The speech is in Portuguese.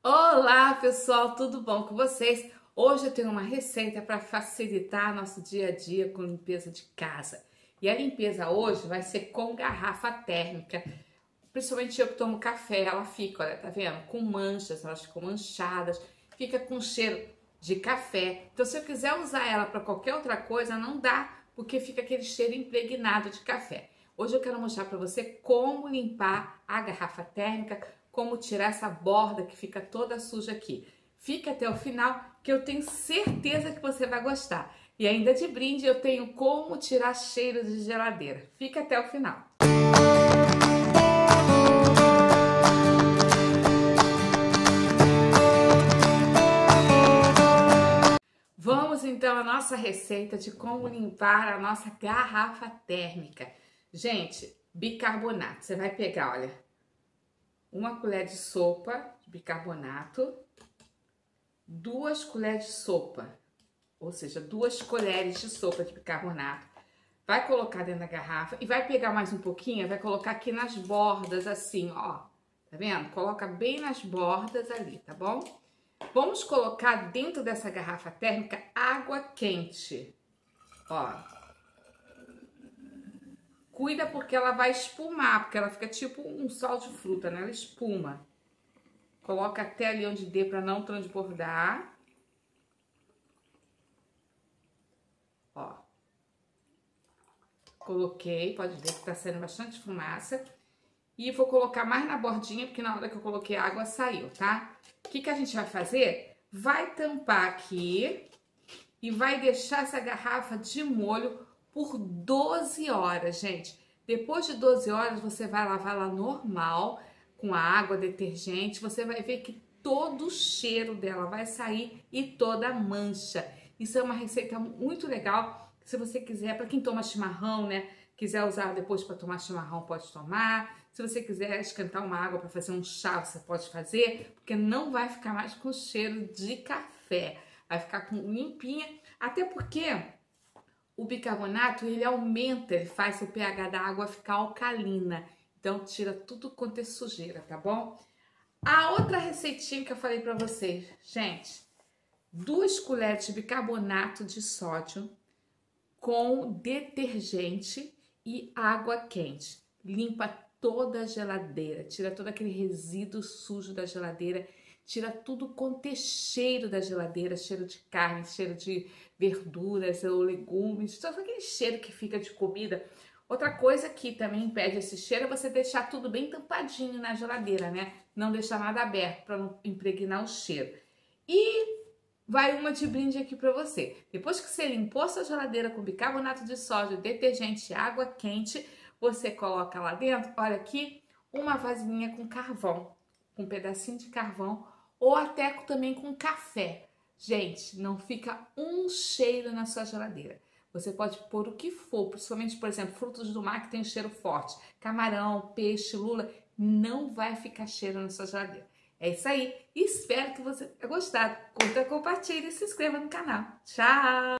Olá pessoal, tudo bom com vocês? Hoje eu tenho uma receita para facilitar nosso dia a dia com limpeza de casa. E a limpeza hoje vai ser com garrafa térmica. Principalmente eu que tomo café, ela fica, olha, tá vendo? Com manchas, elas ficam manchadas, fica com cheiro de café. Então se eu quiser usar ela para qualquer outra coisa, não dá, porque fica aquele cheiro impregnado de café. Hoje eu quero mostrar para você como limpar a garrafa térmica, como tirar essa borda que fica toda suja aqui. Fica até o final que eu tenho certeza que você vai gostar. E ainda de brinde eu tenho como tirar cheiro de geladeira. Fica até o final. Vamos então à nossa receita de como limpar a nossa garrafa térmica. Gente, bicarbonato. Você vai pegar, olha, uma colher de sopa de bicarbonato, 2 colheres de sopa, ou seja, 2 colheres de sopa de bicarbonato. Vai colocar dentro da garrafa e vai pegar mais um pouquinho, vai colocar aqui nas bordas assim, ó. Tá vendo? Coloca bem nas bordas ali, tá bom? Vamos colocar dentro dessa garrafa térmica água quente, ó. Cuida porque ela vai espumar, porque ela fica tipo um sal de fruta, né? Ela espuma. Coloca até ali onde dê para não transbordar. Ó. Coloquei, pode ver que tá saindo bastante fumaça. E vou colocar mais na bordinha, porque na hora que eu coloquei a água saiu, tá? O que que a gente vai fazer? Vai tampar aqui e vai deixar essa garrafa de molho por 12 horas, gente. Depois de 12 horas, você vai lavar ela normal, com água, detergente. Você vai ver que todo o cheiro dela vai sair e toda a mancha. Isso é uma receita muito legal. Se você quiser, para quem toma chimarrão, né? Quiser usar depois para tomar chimarrão, pode tomar. Se você quiser esquentar uma água para fazer um chá, você pode fazer, porque não vai ficar mais com cheiro de café. Vai ficar com limpinha, até porque o bicarbonato, ele aumenta, ele faz o pH da água ficar alcalina. Então, tira tudo quanto é sujeira, tá bom? A outra receitinha que eu falei pra vocês. Gente, 2 colheres de bicarbonato de sódio com detergente e água quente. Limpa toda a geladeira, tira todo aquele resíduo sujo da geladeira. Tira tudo quanto é cheiro da geladeira, cheiro de carne, cheiro de verduras ou legumes, só aquele cheiro que fica de comida. Outra coisa que também impede esse cheiro é você deixar tudo bem tampadinho na geladeira, né? Não deixar nada aberto para não impregnar o cheiro. E vai uma de brinde aqui para você. Depois que você limpou sua geladeira com bicarbonato de sódio, detergente, água quente, você coloca lá dentro, olha aqui, uma vasilhinha com carvão, com um pedacinho de carvão, ou até também com café. Gente, não fica um cheiro na sua geladeira. Você pode pôr o que for, principalmente, por exemplo, frutos do mar que tem um cheiro forte. Camarão, peixe, lula, não vai ficar cheiro na sua geladeira. É isso aí. Espero que você tenha gostado. Curta, compartilhe e se inscreva no canal. Tchau!